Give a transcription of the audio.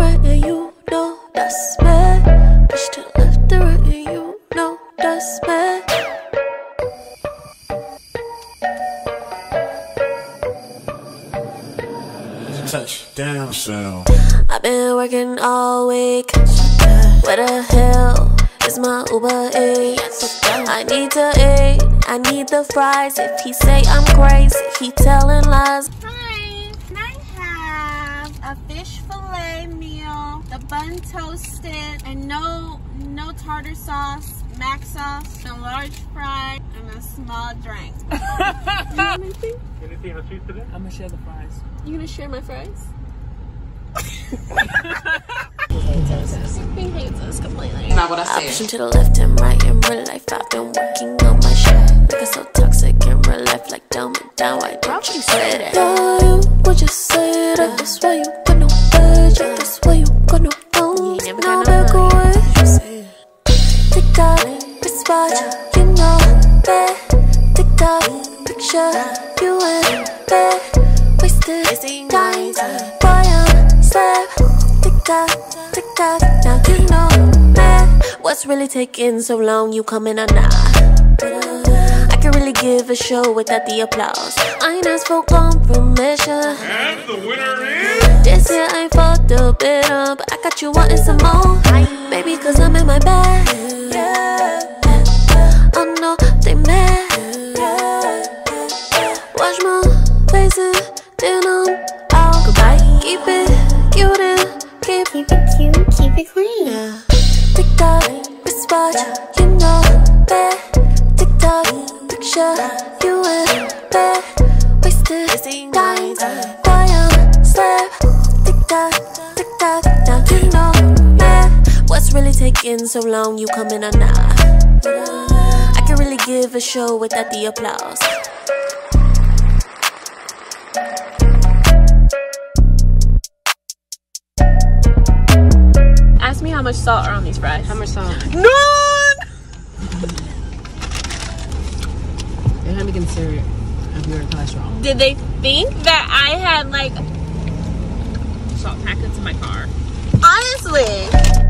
right, and you know that's bad. Push to left and right, and you know that's bad. Touchdown sound. I've been working all week. Where the hell is my Uber Eats? I need to eat, I need the fries. If he say I'm crazy, he telling lies. Hi, can I have a fish fillet meal, the bun toasted, and no tartar sauce, mac sauce, a large fry, and a small drink. Anything else you today? I'm gonna share the fries. You gonna share my fries? Not what I said. Option to the left and right in real life. I've been working on my shit. Looking so toxic in real life. Like dumb and down. Why don't you say that? No, would you say that? That's why you got no budget. That's why you got no bones. No back away. Tick tock, wrist watch. You know I'm bad. Tick tock, picture you in bed. Wasted times. Boy, I'm sad. Tick tock. Now you know, man, what's really taking so long? You coming or not? I can really give a show without the applause. I ain't asked for confirmation. And the winner is this year. I ain't for the bitter, but I got you wanting some more. Maybe cause I'm in my bag. Oh no, they mad. Watch my face and then I'm out. Goodbye. Keep it cute and keep it cute, keep it clean. Tick tock, wristwatch, you know I'm bad. Tick tock, picture you in bed. Wasted times, boy I'm sad. Tick tock, now you know I'm mad. What's really taking so long? You coming or not? I can really give a show without the applause. Ask me how much salt are on these fries. How much salt? None! They had me consider it if you were cholesterol. Did they think that I had like salt packets in my car? Honestly!